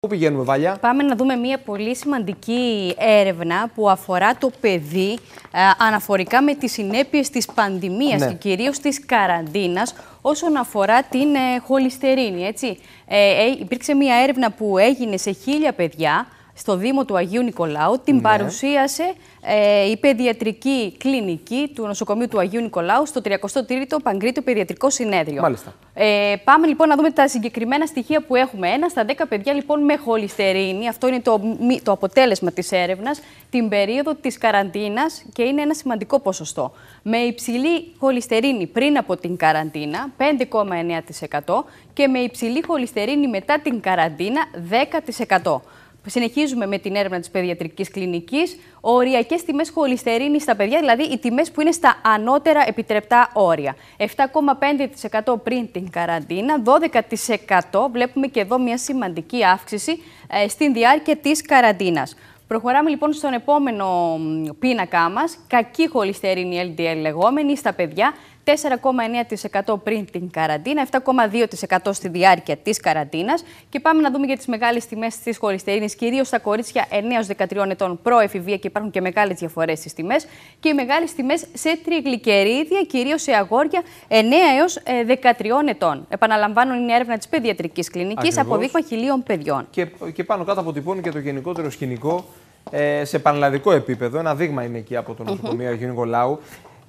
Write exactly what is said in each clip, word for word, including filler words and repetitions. Πού πηγαίνουμε, Βάλια? Πάμε να δούμε μια πολύ σημαντική έρευνα που αφορά το παιδί α, αναφορικά με τις συνέπειες της πανδημίας, ναι, και κυρίως της καραντίνας όσον αφορά την ε, χολυστερίνη. Έτσι. Ε, ε, υπήρξε μια έρευνα που έγινε σε χίλια παιδιά στο Δήμο του Αγίου Νικολάου. Την, ναι, παρουσίασε ε, η παιδιατρική κλινική του νοσοκομείου του Αγίου Νικολάου στο τριακοστό τρίτο Παγκρήτιο Παιδιατρικό Συνέδριο. Μάλιστα. Ε, πάμε λοιπόν να δούμε τα συγκεκριμένα στοιχεία που έχουμε. Ένα στα δέκα παιδιά λοιπόν με χολυστερίνη, αυτό είναι το, το αποτέλεσμα της έρευνας, την περίοδο της καραντίνας και είναι ένα σημαντικό ποσοστό. Με υψηλή χολυστερίνη πριν από την καραντίνα, πέντε κόμμα εννέα τοις εκατό, και με υψηλή χολυστερίνη μετά την καραντίνα, δέκα τοις εκατό. Συνεχίζουμε με την έρευνα της παιδιατρικής κλινικής. Οριακές τιμές χολυστερίνης στα παιδιά, δηλαδή οι τιμές που είναι στα ανώτερα επιτρεπτά όρια. επτά κόμμα πέντε τοις εκατό πριν την καραντίνα, δώδεκα τοις εκατό. Βλέπουμε και εδώ μια σημαντική αύξηση ε, στην διάρκεια της καραντίνας. Προχωράμε λοιπόν στον επόμενο πίνακά μας. Κακή χολυστερίνη, ελ ντι ελ λεγόμενη, στα παιδιά. τέσσερα κόμμα εννέα τοις εκατό πριν την καραντίνα, επτά κόμμα δύο τοις εκατό στη διάρκεια της καραντίνας. Και πάμε να δούμε για τις μεγάλες τιμές της χολυστερίνης, κυρίως στα κορίτσια εννέα έως δεκατριών ετών προεφηβεία, και υπάρχουν και μεγάλες διαφορές στις τιμές. Και οι μεγάλες τιμές σε τριγλικερίδια, κυρίως σε αγόρια εννέα έως δεκατριών ετών. Επαναλαμβάνω, είναι έρευνα της παιδιατρικής κλινικής, από δείγμα χιλίων παιδιών. Και, και πάνω κάτω αποτυπώνει και το γενικότερο σκηνικό ε, σε πανελλαδικό επίπεδο. Ένα δείγμα είναι εκεί από το νοσοκομείο Αγίου Νικολάου.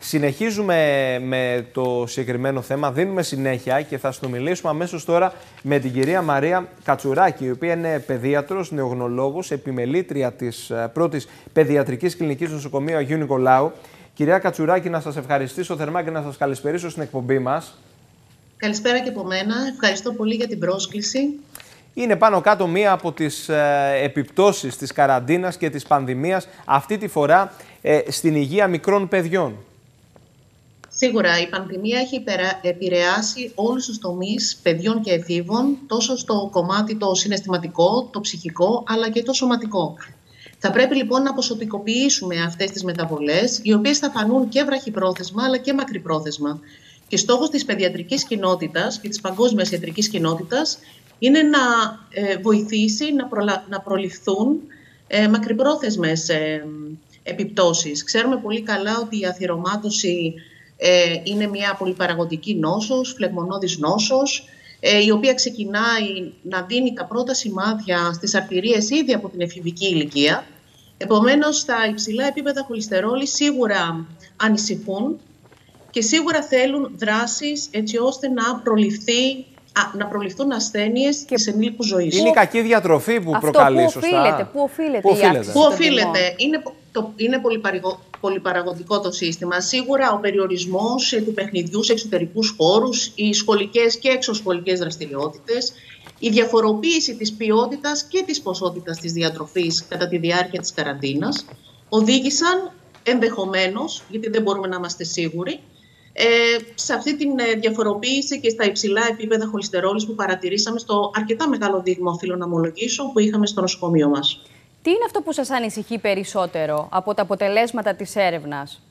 Συνεχίζουμε με το συγκεκριμένο θέμα, δίνουμε συνέχεια και θα συνομιλήσουμε αμέσως τώρα με την κυρία Μαρία Κατσουράκη, η οποία είναι παιδίατρος, νεογνωλόγος, επιμελήτρια της πρώτης παιδιατρικής κλινικής του νοσοκομείου Αγίου Νικολάου. Κυρία Κατσουράκη, να σας ευχαριστήσω θερμά και να σας καλησπερίσω στην εκπομπή μας. Καλησπέρα και από μένα. Ευχαριστώ πολύ για την πρόσκληση. Είναι πάνω κάτω μία από τις επιπτώσεις της καραντίνας και της πανδημίας, αυτή τη φορά στην υγεία μικρών παιδιών. Σίγουρα η πανδημία έχει επηρεάσει όλους τους τομείς παιδιών και εφήβων, τόσο στο κομμάτι το συναισθηματικό, το ψυχικό, αλλά και το σωματικό. Θα πρέπει λοιπόν να ποσοτικοποιήσουμε αυτές τις μεταβολές, οι οποίες θα φανούν και βραχυπρόθεσμα αλλά και μακρυπρόθεσμα. Και στόχος της παιδιατρικής κοινότητας και της παγκόσμιας ιατρικής κοινότητας είναι να ε, βοηθήσει να, προλα... να προληφθούν ε, μακρυπρόθεσμες ε, επιπτώσεις. Ξέρουμε πολύ καλά ότι η αθυρωμάτωση είναι μια πολυπαραγωγική νόσος, φλεγμονώδης νόσος, η οποία ξεκινάει να δίνει τα πρώτα σημάδια στις αρτηρίες ήδη από την εφηβική ηλικία. Επομένως, τα υψηλά επίπεδα χολυστερόλη σίγουρα ανησυχούν και σίγουρα θέλουν δράσεις έτσι ώστε να προληφθεί, να προληφθούν ασθένειες της ενήλικου ζωής. Είναι η κακή διατροφή που αυτό προκαλεί, που οφείλεται, σωστά. Πού οφείλεται, που οφείλεται. Που οφείλεται. Είναι, το, είναι πολυπαραγωγικό το σύστημα. Σίγουρα ο περιορισμός του παιχνιδιού σε εξωτερικούς χώρους, οι σχολικές και εξωσχολικές δραστηριότητες, η διαφοροποίηση της ποιότητας και της ποσότητας της διατροφής κατά τη διάρκεια της καραντίνας οδήγησαν ενδεχομένως, γιατί δεν μπορούμε να είμαστε σίγουροι, σε αυτή τη διαφοροποίηση και στα υψηλά επίπεδα χολυστερόλης που παρατηρήσαμε στο αρκετά μεγάλο δείγμα, οφείλω να ομολογήσω, που είχαμε στο νοσοκομείο μας. Τι είναι αυτό που σας ανησυχεί περισσότερο από τα αποτελέσματα της έρευνας?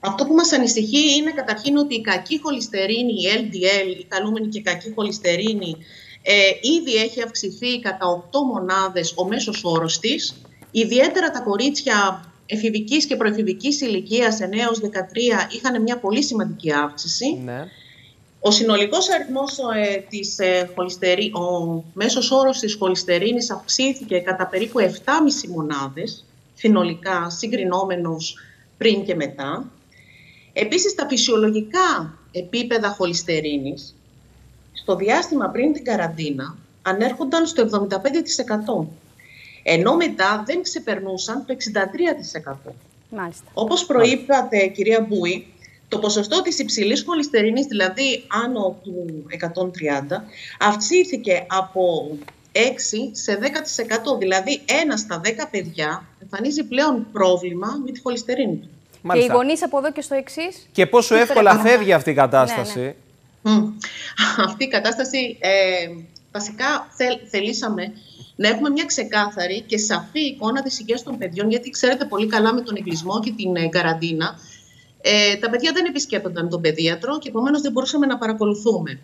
Αυτό που μας ανησυχεί είναι καταρχήν ότι η κακή χολυστερίνη, η ελ ντι ελ, η καλούμενη και κακή χολυστερίνη, ε, ήδη έχει αυξηθεί κατά οκτώ μονάδες ο μέσος όρος της. Ιδιαίτερα τα κορίτσια εφηβικής και προεφηβικής ηλικίας εννέα έως δεκατρία είχαν μια πολύ σημαντική αύξηση. Ναι. Ο συνολικός αριθμός ε, της ε, χολυστερίνης, ο μέσος όρος της χολυστερίνης αυξήθηκε κατά περίπου επτά κόμμα πέντε μονάδες, συνολικά συγκρινόμενος πριν και μετά. Επίσης, τα φυσιολογικά επίπεδα χολυστερίνης στο διάστημα πριν την καραντίνα ανέρχονταν στο εβδομήντα πέντε τοις εκατό, ενώ μετά δεν ξεπερνούσαν το εξήντα τρία τοις εκατό. Μάλιστα. Όπως προείπατε, κυρία Μπούη, το ποσοστό της υψηλής χολυστερίνης, δηλαδή άνω του εκατόν τριάντα, αυξήθηκε από έξι σε δέκα τοις εκατό. Δηλαδή, ένα στα δέκα παιδιά εμφανίζει πλέον πρόβλημα με τη χολυστερίνη του. Και οι γονείς από εδώ και στο εξής. Και πόσο εύκολα πρέπει... φεύγει αυτή η κατάσταση. Ναι, ναι. Mm. Αυτή η κατάσταση, ε, βασικά θέλ, θελήσαμε να έχουμε μια ξεκάθαρη και σαφή εικόνα της υγείας των παιδιών, γιατί ξέρετε πολύ καλά με τον εγκλισμό και την καραντίνα, Ε, τα παιδιά δεν επισκέπτονταν τον παιδίατρο και επομένως δεν μπορούσαμε να παρακολουθούμε.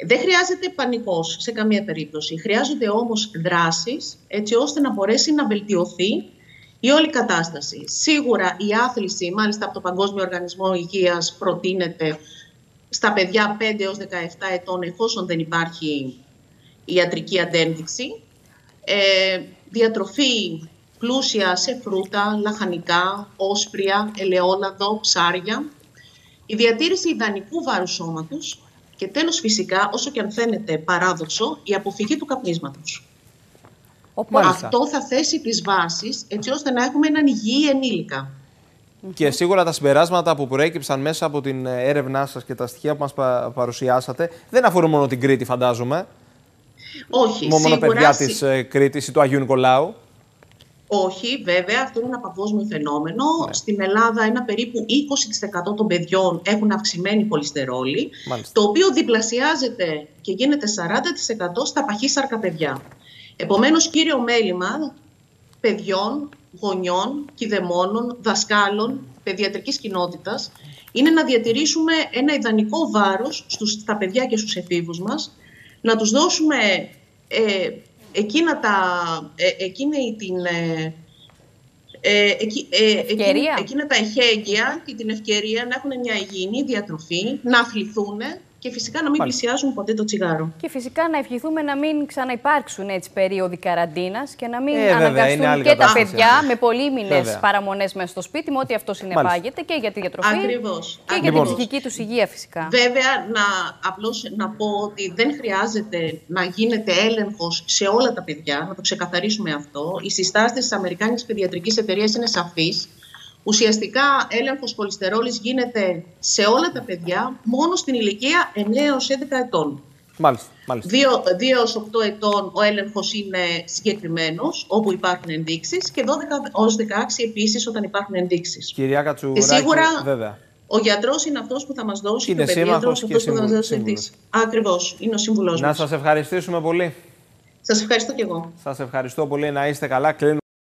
Δεν χρειάζεται πανικός σε καμία περίπτωση. Χρειάζονται όμως δράσεις έτσι ώστε να μπορέσει να βελτιωθεί η όλη κατάσταση. Σίγουρα η άθληση, μάλιστα από το Παγκόσμιο Οργανισμό Υγείας, προτείνεται στα παιδιά πέντε έως δεκαεπτά ετών, εφόσον δεν υπάρχει ιατρική αντένδειξη. Ε, διατροφή πλούσια σε φρούτα, λαχανικά, όσπρια, ελαιόλαδο, ψάρια. Η διατήρηση ιδανικού βάρου σώματος. Και τέλος, φυσικά, όσο και αν φαίνεται παράδοξο, η αποφυγή του καπνίσματος. Αυτό θα θέσει τις βάσεις έτσι ώστε να έχουμε έναν υγιή ενήλικα. Και σίγουρα τα συμπεράσματα που προέκυψαν μέσα από την έρευνά σας και τα στοιχεία που μας παρουσιάσατε δεν αφορούν μόνο την Κρήτη, φαντάζομαι. Όχι. Μόνο σίγουρα, παιδιά σί... της Κρήτης ή του Αγίου Νικολάου. Όχι, βέβαια, αυτό είναι ένα παγκόσμιο φαινόμενο. Ναι. Στην Ελλάδα, ένα περίπου είκοσι τοις εκατό των παιδιών έχουν αυξημένη χολυστερόλη, το οποίο διπλασιάζεται και γίνεται σαράντα τοις εκατό στα παχύσαρκα παιδιά. Επομένως, κύριο μέλημα παιδιών, γονιών, κηδεμόνων, δασκάλων, παιδιατρικής κοινότητας είναι να διατηρήσουμε ένα ιδανικό βάρος στους, στα παιδιά και στους εφήβους μας, να τους δώσουμε ε, εκείνα τα, ε, εκείνη την, ε, ε, ε, εκείνη, εκείνα τα εχέγγυα και την ευκαιρία να έχουν μια υγιεινή διατροφή, να αθληθούν και φυσικά να μην Πάλι. πλησιάζουν ποτέ το τσιγάρο. Και φυσικά να ευχηθούμε να μην ξαναυπάρξουν έτσι περίοδοι καραντίνας και να μην ε, αναγκαστούν βέβαια, και τα παιδιά με πολύμηνες παραμονές μέσα στο σπίτι, με ό,τι αυτό συνεπάγεται και για τη διατροφή Ακριβώς. και Ακριβώς. για την ψυχική τους υγεία φυσικά. Βέβαια, να, απλώς να πω ότι δεν χρειάζεται να γίνεται έλεγχος σε όλα τα παιδιά, να το ξεκαθαρίσουμε αυτό. Οι συστάσεις της Αμερικανικής Παιδιατρικής Εταιρείας είναι σαφείς. Ουσιαστικά, έλεγχος χολυστερόλης γίνεται σε όλα τα παιδιά, μόνο στην ηλικία εννέα έως έντεκα ετών. Μάλιστα. μάλιστα. δύο έως οκτώ ετών ο έλεγχος είναι συγκεκριμένος, όπου υπάρχουν ενδείξεις, και δώδεκα έως δεκαέξι επίσης όταν υπάρχουν ενδείξεις. Κυρία Κατσουράκη, σίγουρα, βέβαια. Ο γιατρός είναι αυτός που θα μας δώσει, είναι ο σύμβουλος και αυτός που θα μας δώσει ενδείξεις. Ακριβώς, είναι ο σύμβουλός μας. Να σας ευχαριστήσουμε πολύ. Σας ευχαριστώ και εγώ. Σας ευχαριστώ πολύ, να είστε καλά.